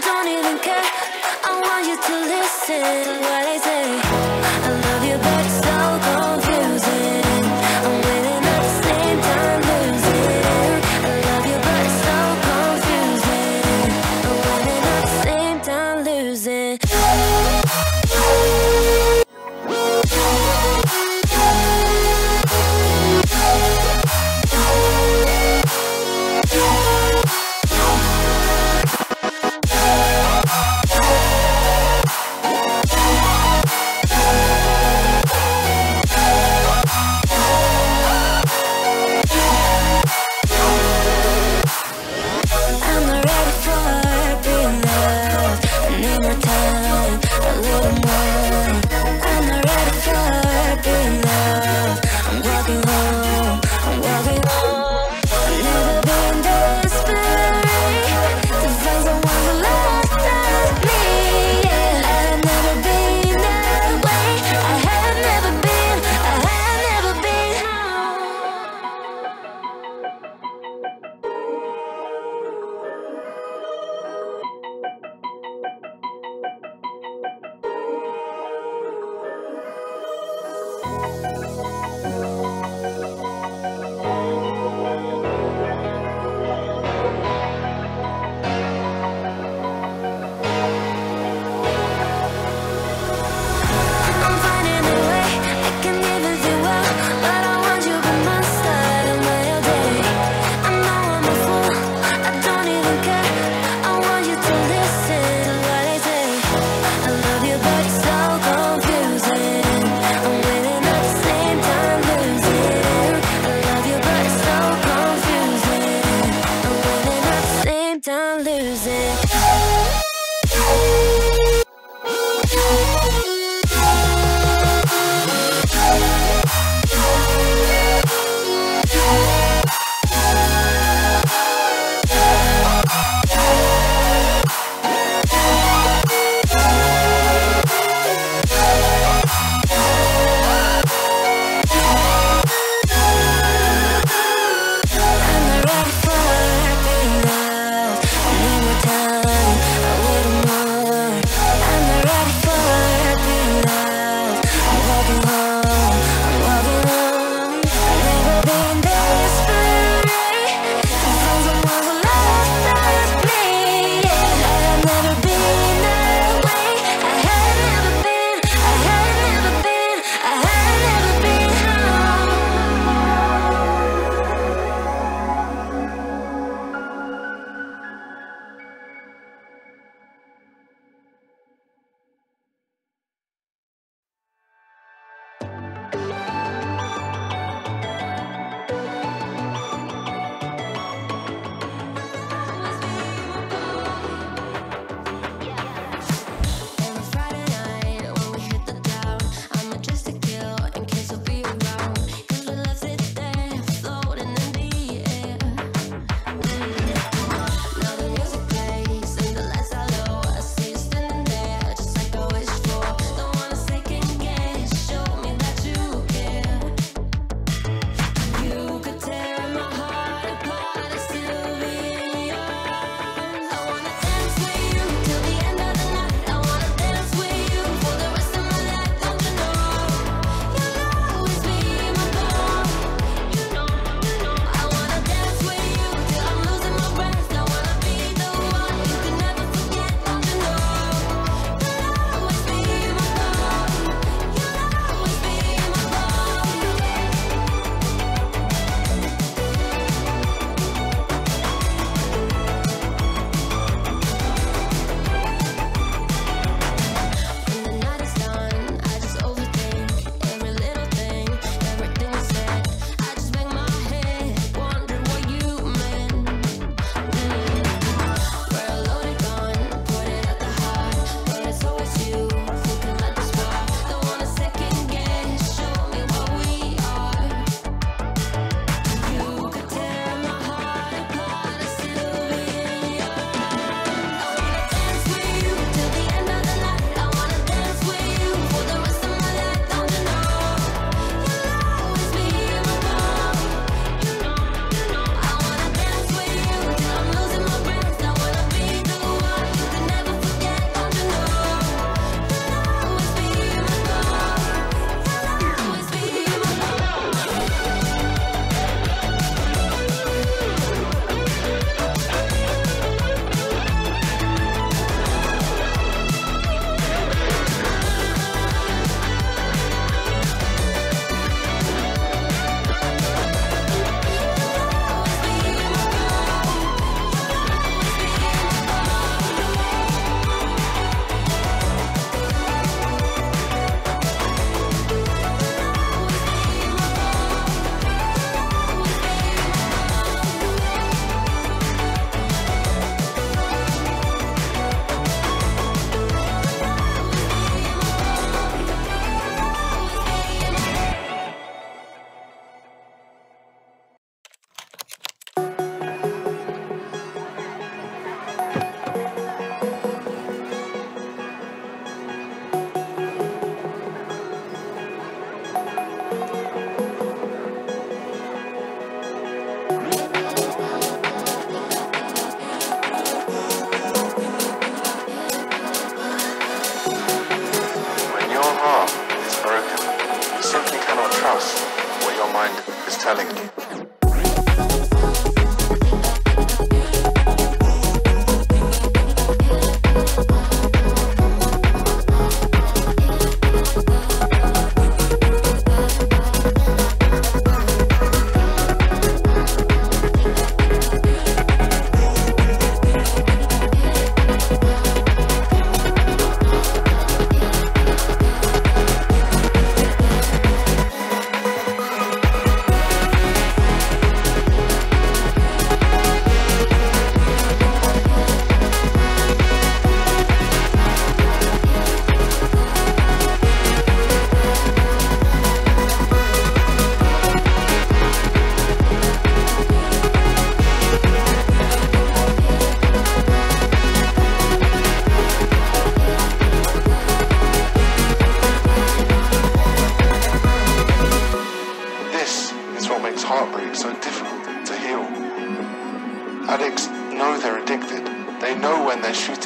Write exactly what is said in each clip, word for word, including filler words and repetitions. don't even care. I want you to listen to what I say. I love you, but it's so confusing. I'm winning at the same time losing. I love you, but it's so confusing. I'm winning at the same time losing. Oh,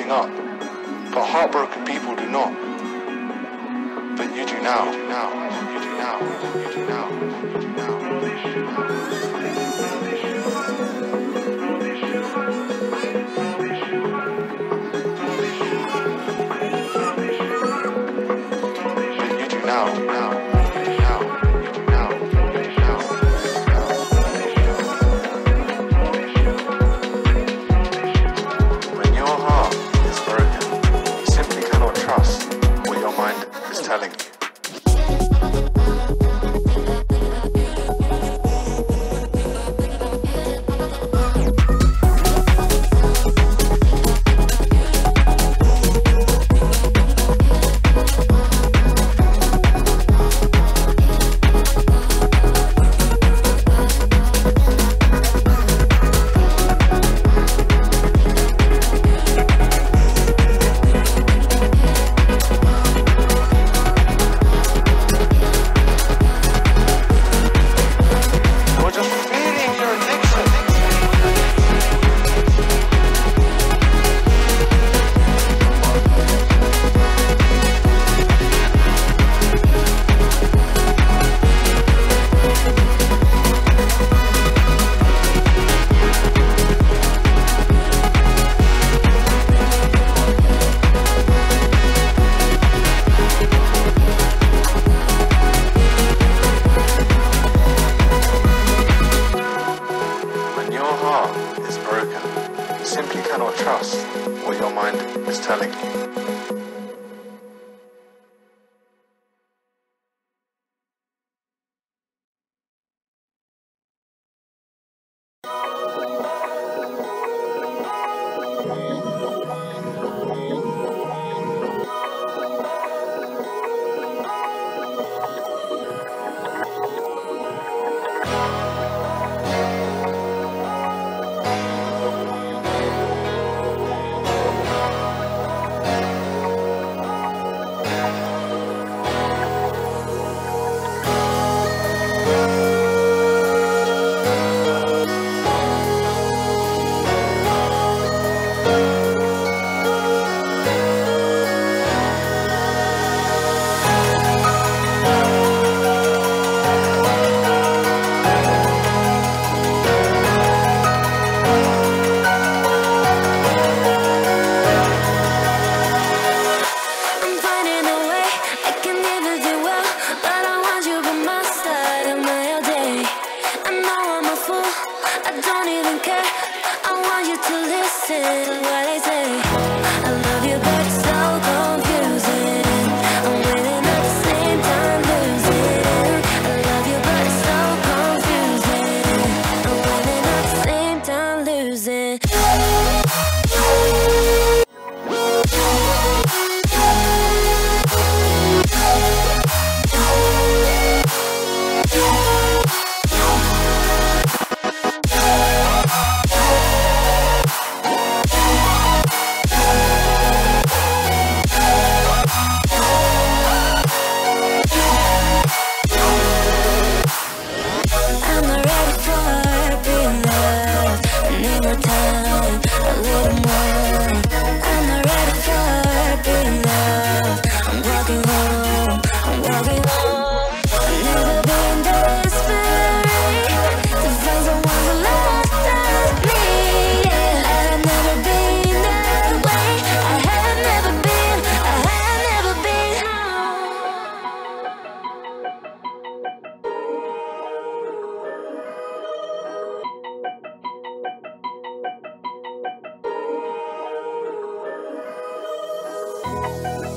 getting up, but heartbroken people do not. But you do now, now, you do now, you do now, you do now. But you do now, now. We'll be right back.